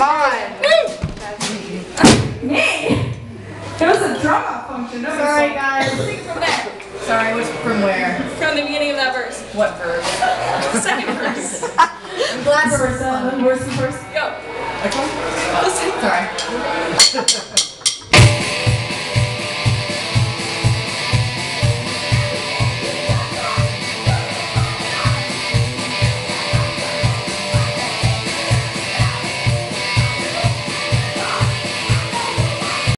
Come on. There was a drum up function. No, sorry, guys. Sing from there. Sorry, which from where? From the beginning of that verse. What verse? Second verse. I'm glad we're first. Go. Which one? The second. Sorry.